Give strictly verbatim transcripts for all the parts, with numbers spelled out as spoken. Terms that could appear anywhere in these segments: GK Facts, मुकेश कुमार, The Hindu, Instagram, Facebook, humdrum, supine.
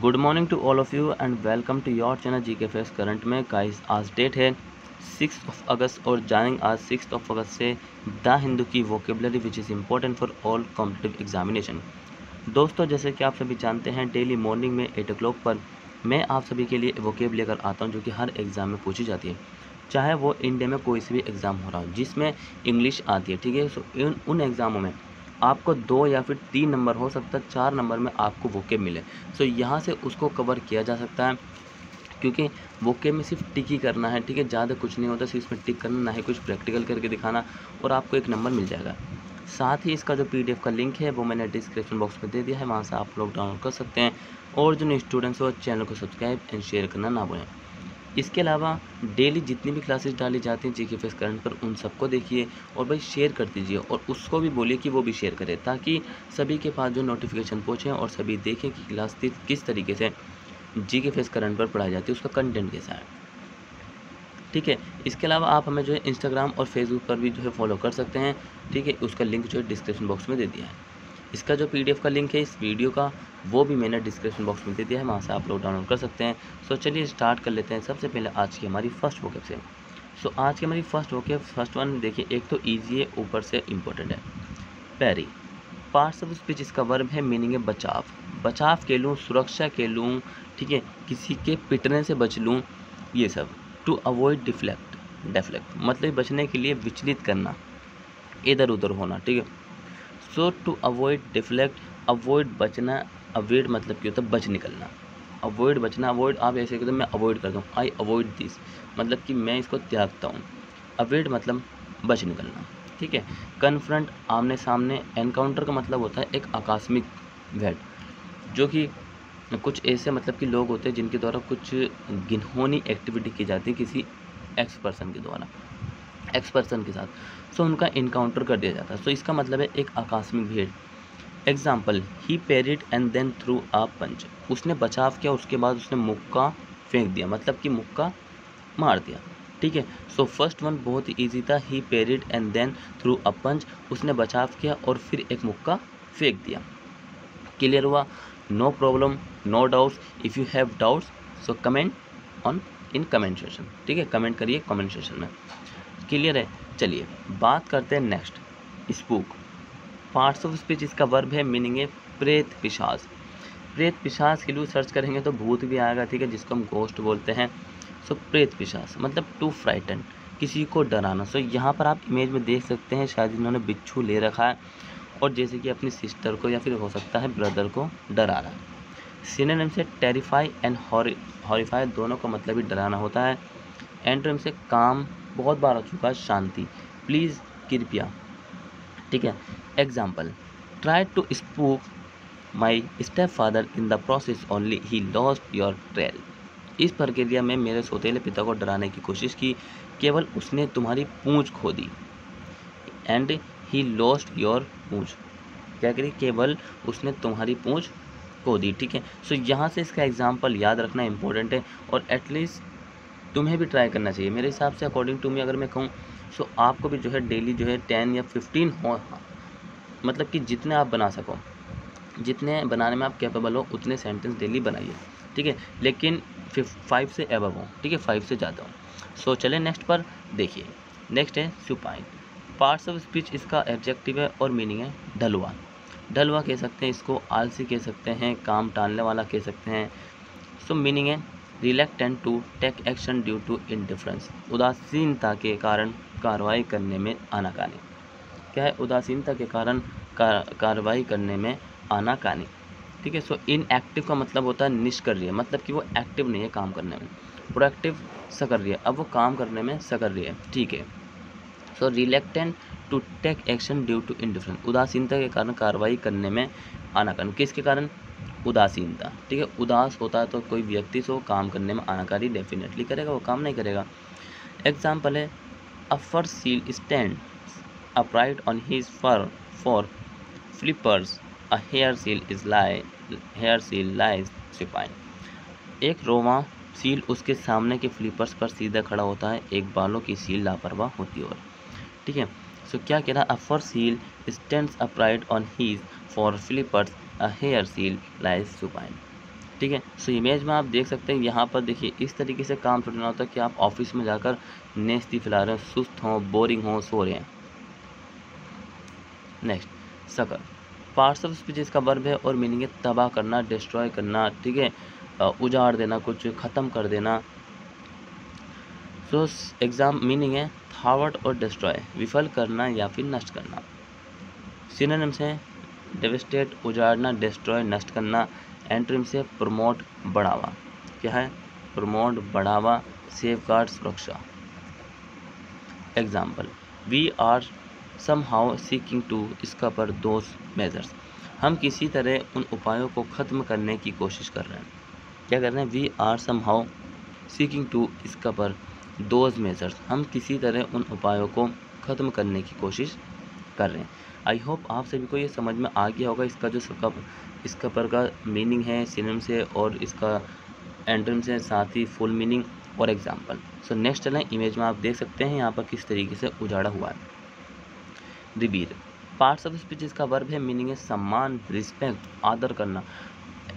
Good morning to all of you and welcome to your channel GK facts. Current में guys आज date है six of August और जानेंगे आज six of अगस्त से द हिंदू की vocabulary which is important for all competitive examination. दोस्तों जैसे कि आप सभी जानते हैं डेली मॉर्निंग में एट ओ क्लॉक पर मैं आप सभी के लिए वोकेब लेकर आता हूँ जो कि हर एग्ज़ाम में पूछी जाती है, चाहे वो इंडिया में कोई से भी एग्ज़ाम हो रहा हो जिसमें इंग्लिश आती है। ठीक है, सो इन उन एग्ज़ामों में आपको दो या फिर तीन नंबर हो सकता है, चार नंबर में आपको वोकेब मिले। सो यहाँ से उसको कवर किया जा सकता है क्योंकि वोकेब में सिर्फ टिक ही करना है। ठीक है, ज़्यादा कुछ नहीं होता, सिर्फ इसमें टिक करना, ना ही कुछ प्रैक्टिकल करके दिखाना और आपको एक नंबर मिल जाएगा। साथ ही इसका जो पीडीएफ का लिंक है वो मैंने डिस्क्रिप्शन बॉक्स में दे दिया है, वहाँ से आप लोग डाउनलोड कर सकते हैं। और जो स्टूडेंट्स हो चैनल को सब्सक्राइब एंड शेयर करना ना भूलें। इसके अलावा डेली जितनी भी क्लासेस डाली जाती हैं जीके फैक्ट्स करंट पर उन सबको देखिए और भाई शेयर कर दीजिए और उसको भी बोलिए कि वो भी शेयर करे ताकि सभी के पास जो नोटिफिकेशन पहुँचे और सभी देखें कि क्लास किस तरीके से जीके फैक्ट्स करंट पर पढ़ाई जाती है, उसका कंटेंट कैसा है। ठीक है, इसके अलावा आप हमें जो है इंस्टाग्राम और फेसबुक पर भी जो है फॉलो कर सकते हैं। ठीक है, उसका लिंक जो है डिस्क्रिप्शन बॉक्स में दे दिया है। इसका जो पीडीएफ का लिंक है इस वीडियो का वो भी मैंने डिस्क्रिप्शन बॉक्स में दे दिया है, वहाँ से आप लोग डाउनलोड कर सकते हैं। सो चलिए स्टार्ट कर लेते हैं सबसे पहले आज की हमारी फर्स्ट वोकेब से। सो आज की हमारी फर्स्ट वोकेब फर्स्ट वन देखिए, एक तो ईजी है ऊपर से इम्पोर्टेंट है। पैरी पार्ट्स ऑफ स्पीच इसका वर्ब है, मीनिंग है बचाव, बचाव के लूँ, सुरक्षा के लूँ। ठीक है, किसी के पिटने से बच लूँ, ये सब। टू अवॉइड डिफ्लेक्ट, डिफ्लेक्ट मतलब बचने के लिए विचलित करना, इधर उधर होना। ठीक है, so to avoid deflect, avoid बचना, अवॉइड मतलब क्या होता है बच निकलना, अवॉइड बचना। अवॉइड आप ऐसे कहते हो मैं अवॉइड करता हूँ, आई अवॉइड दिस मतलब कि मैं इसको त्यागता हूँ, अवॉइड मतलब बच निकलना। ठीक है, कन्फ्रंट आमने सामने, एनकाउंटर का मतलब होता है एक आकस्मिक भेंट जो कि कुछ ऐसे मतलब कि लोग होते हैं जिनके द्वारा कुछ घिनौनी एक्टिविटी की जाती है किसी एक्स पर्सन के द्वारा, एक्स पर्सन के साथ। सो so, उनका इनकाउंटर कर दिया जाता है। सो so, इसका मतलब है एक आकस्मिक भीड़। Example, he parried and then threw a punch, उसने बचाव किया उसके बाद उसने मुक्का फेंक दिया मतलब कि मुक्का मार दिया। ठीक है, सो फर्स्ट वन बहुत ही ईजी था, he parried and then threw a punch, उसने बचाव किया और फिर एक मुक्का फेंक दिया। क्लियर हुआ? No problem, no doubts. If you have doubts so comment on in comment session. ठीक है, कमेंट करिए कमेंट सेशन में। क्लियर है? चलिए बात करते हैं next, spook parts of speech इसका वर्ब है, मीनिंग है प्रेत पिशाच। प्रेत पिशाच के लिए सर्च करेंगे तो भूत भी आएगा। ठीक है, जिसको हम घोस्ट बोलते हैं। सो प्रेत पिशाच मतलब टू फ्राइटन, किसी को डराना। सो यहाँ पर आप इमेज में देख सकते हैं शायद इन्होंने बिच्छू ले रखा है और जैसे कि अपनी सिस्टर को या फिर हो सकता है ब्रदर को डरा रहा है। सिनोनिम से टेरिफाई एंड हॉरिफाई, दोनों का मतलब ही डराना होता है। एंटोनिम से काम, बहुत बार हो चुका है, शांति, प्लीज़, कृपया। ठीक है, example, try to spook my step father in the process only he lost your trail, इस प्रक्रिया में मेरे सौतेले पिता को डराने की कोशिश की, केवल उसने तुम्हारी पूंछ खो दी। एंड ही लॉस्ट योर पूंछ, क्या करिए, केवल उसने तुम्हारी पूंछ खो दी। ठीक है, सो यहाँ से इसका एग्जाम्पल याद रखना इम्पोर्टेंट है और एटलीस्ट तुम्हें भी ट्राई करना चाहिए। मेरे हिसाब से अकॉर्डिंग टू मी अगर मैं कहूँ सो आपको भी जो है डेली जो है टेन या फिफ्टीन हो, मतलब कि जितने आप बना सको, जितने बनाने में आप कैपेबल हो उतने सेंटेंस डेली बनाइए। ठीक है, लेकिन फाइव से एबव हो। ठीक है, फाइव से ज़्यादा हो। सो चले नेक्स्ट पर देखिए, नेक्स्ट है सुपाइन पार्ट्स ऑफ स्पीच इसका एडजेक्टिव है और मीनिंग है ढलुआ। ढलुआ कह सकते हैं इसको, आलसी कह सकते हैं, काम टालने वाला कह सकते हैं। सो मीनिंग है reluctant to take action due to indifference, उदासीनता के कारण कार्रवाई करने में आनाकानी। क्या है? उदासीनता के कारण कार्रवाई करने में आनाकानी। ठीक है, सो इनएक्टिव का मतलब होता है निष्क्रिय, मतलब कि वो एक्टिव नहीं है काम करने में, प्रोएक्टिव सक्रिय, अब वो काम करने में सक्रिय है। ठीक है, so reluctant to take action due to indifference, उदासीनता के कारण कार्रवाई करने में आनाकानी। किसके कारण? उदासीनता। ठीक है, उदास होता है तो कोई व्यक्ति सो काम करने में आनाकारी डेफिनेटली करेगा, वो काम नहीं करेगा। एग्जाम्पल है, a fur seal stand upright on his fur fore flippers, a hair seal is lie hair seal lies spine, एक रोवा सील उसके सामने के फ्लिपर्स पर सीधा खड़ा होता है, एक बालों की सील लापरवाह होती है। ठीक है, सो क्या कह रहा है, a fur seal stands upright on his fore flippers, a hair seal lies supine. ठीक है। सो इमेज में आप देख सकते हैं यहाँ पर देखिए इस तरीके से काम छोड़ना होता है कि आप ऑफिस में जाकर नेस्ती फैला रहे हो, सुस्त हों, बोरिंग हों, सो रहे हैं। नेक्स्ट सकर पार्सल उस पर जिसका वर्ब है और मीनिंग है तबाह करना, डिस्ट्रॉय करना, ठीक है, उजाड़ देना, कुछ ख़त्म कर देना। सो एग्जाम मीनिंग है थावट और डिस्ट्रॉय, विफल करना या फिर नष्ट करना। सिनोनिम्स हैं डेवेस्टेट उजाड़ना, डिस्ट्रॉय नष्ट करना। एंट्रीम्स है प्रमोट बढ़ावा, क्या है प्रमोट बढ़ावा, सेफगार्ड सुरक्षा। Example we are somehow seeking to इसका पर दोज मेजर्स, हम किसी तरह उन उपायों को ख़त्म करने की कोशिश कर रहे हैं। क्या कर रहे हैं? We are somehow seeking to इसका पर दोज मेजर्स, हम किसी तरह उन उपायों को ख़त्म करने की कोशिश कर रहे हैं। आई होप आप सभी को ये समझ में आ गया होगा। इसका जो इसका इसका पर का मीनिंग है, सिनोनिम्स है और इसका एंटोनिम्स है, साथ ही फुल मीनिंग और एग्जाम्पल। सो नेक्स्ट चलें इमेज में आप देख सकते हैं यहाँ पर किस तरीके से उजाड़ा हुआ है। रिबीर पार्ट्स ऑफ स्पीच इसका वर्ब है, मीनिंग है सम्मान, रिस्पेक्ट, आदर करना।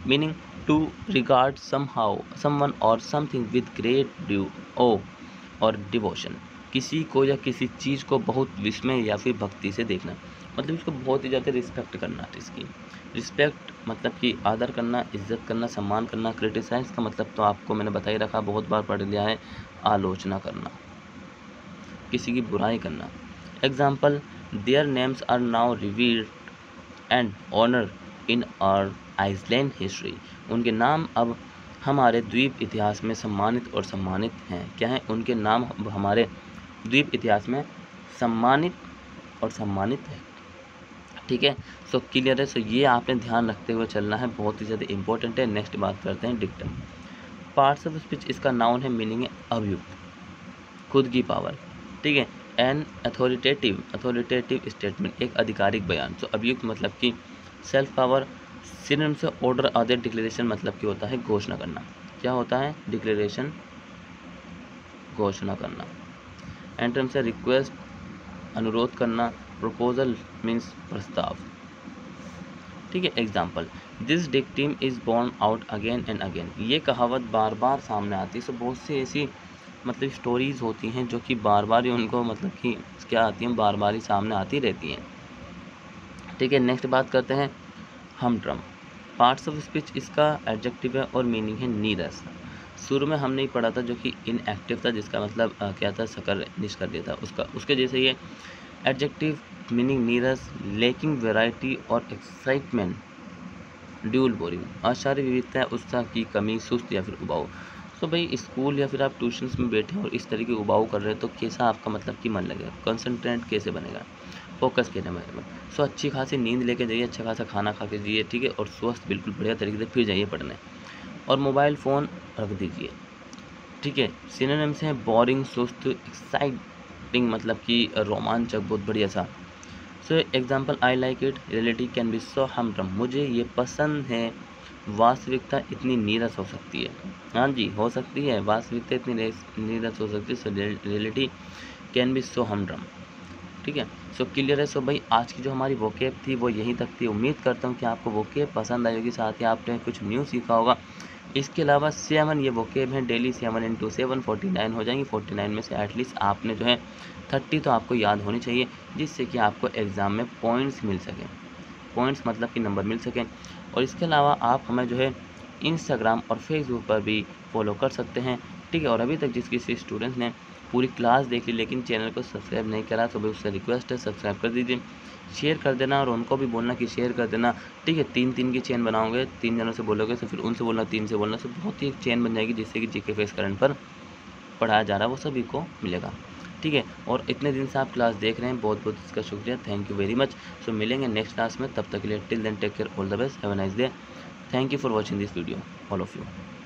Meaning to regard somehow, someone or something with great due awe or devotion, किसी को या किसी चीज़ को बहुत विस्मय या फिर भक्ति से देखना, मतलब इसको बहुत ही ज़्यादा रिस्पेक्ट करना। इसकी रिस्पेक्ट मतलब कि आदर करना, इज्जत करना, सम्मान करना। क्रिटिसाइज का मतलब तो आपको मैंने बता ही रखा, बहुत बार पढ़ लिया है, आलोचना करना, किसी की बुराई करना। Example Their names are now revered and honored in our Iceland history. उनके नाम अब हमारे द्वीप इतिहास में सम्मानित और सम्मानित हैं। क्या है? उनके नाम अब हमारे द्वीप इतिहास में सम्मानित और सम्मानित है। ठीक है, सो क्लियर है। सो ये आपने ध्यान रखते हुए चलना है, बहुत ही ज़्यादा इंपॉर्टेंट है। नेक्स्ट बात करते हैं डिक्टम। पार्ट्स ऑफ स्पीच इसका नाउन है, मीनिंग है अभियुक्त, खुद की पावर। ठीक है, एन अथॉरिटेटिव अथॉरिटेटिव स्टेटमेंट, एक आधिकारिक बयान। तो अभियुक्त मतलब कि सेल्फ पावर। सिनोनिम से ऑर्डर आदेश, डिक्लेरेशन मतलब कि होता है घोषणा करना। क्या होता है? डिक्लेरेशन, घोषणा करना। एंटोनिम से रिक्वेस्ट, अनुरोध करना। प्रपोजल मीन्स प्रस्ताव। ठीक है, example this dictum is borne out again and again, ये कहावत बार बार सामने आती है। सो बहुत सी ऐसी मतलब स्टोरीज़ होती हैं जो कि बार बार ही उनको मतलब कि क्या आती हैं, बार बार ही सामने आती रहती हैं। ठीक है, नेक्स्ट बात करते हैं हमड्रम। पार्ट्स ऑफ स्पीच इसका एडजेक्टिव है और मीनिंग है नीरस। शुरू में हमने ही पढ़ा था जो कि इनएक्टिव था, जिसका मतलब आ, क्या था, सकर निष्कर दिया था उसका, उसके जैसे ये एडजेक्टिव मीनिंग नीरस, लैकिंग वेराइटी और एक्साइटमेंट, ड्यूल बोरिंग, आचार्य विविधता, उत्साह की कमी, सुस्त या फिर उबाऊ। तो भाई स्कूल या फिर आप ट्यूशन्स में बैठे और इस तरीके उबाऊ कर रहे हो तो कैसा आपका मतलब कि मन लगेगा, कंसंट्रेट कैसे बनेगा, फोकस कैसे बनेगा। सो अच्छी खासी नींद लेके जाइए, अच्छा खासा खाना खा के जाइए, ठीक है, और स्वस्थ बिल्कुल बढ़िया तरीके से फिर जाइए पढ़ने, और मोबाइल फ़ोन रख दीजिए। ठीक है, सिनोनिम्स हैं बोरिंग, सुस्त, एक्साइटिंग मतलब कि रोमांचक, बहुत बढ़िया सा। So example I like it, reality can be so humdrum, मुझे ये पसंद है। वास्तविकता इतनी नीरस हो सकती है, हाँ जी हो सकती है, वास्तविकता इतनी नीरस हो सकती है। So reality can be so humdrum. ठीक है, सो क्लियर है। सो भाई आज की जो हमारी वोकैब थी वो यहीं तक थी। उम्मीद करता हूँ कि आपको वोकैब पसंद आई होगी, साथ ही आपने कुछ न्यू सीखा होगा। इसके अलावा सेवन ये वोकैब हैं daily, seven into seven forty nine हो जाएंगी। फोर्टी नाइन में से एटलीस्ट आपने जो है थर्टी तो आपको याद होनी चाहिए, जिससे कि आपको एग्ज़ाम में पॉइंट्स मिल सकें, पॉइंट्स मतलब कि नंबर मिल सकें। और इसके अलावा आप हमें जो है इंस्टाग्राम और फेसबुक पर भी फॉलो कर सकते हैं। ठीक है, और अभी तक जिस किसी स्टूडेंट्स ने पूरी क्लास देख ली लेकिन चैनल को सब्सक्राइब नहीं करा, तो भाई उससे रिक्वेस्ट है सब्सक्राइब कर दीजिए, शेयर कर देना, और उनको भी बोलना कि शेयर कर देना। ठीक है, तीन तीन की चैन बनाओगे, तीन जनों से बोलोगे, तो फिर उनसे बोलना, तीन से बोलना, तो बहुत ही चैन बन जाएगी, जिससे कि जीके फैक्ट्स करंट पर पढ़ाया जा रहा है वो सभी को मिलेगा। ठीक है, और इतने दिन से आप क्लास देख रहे हैं, बहुत बहुत इसका शुक्रिया, thank you very much. So मिलेंगे नेक्स्ट क्लास में, तब तक के लिए till then take care, all the best, have a nice day, thank you for watching this video all of you.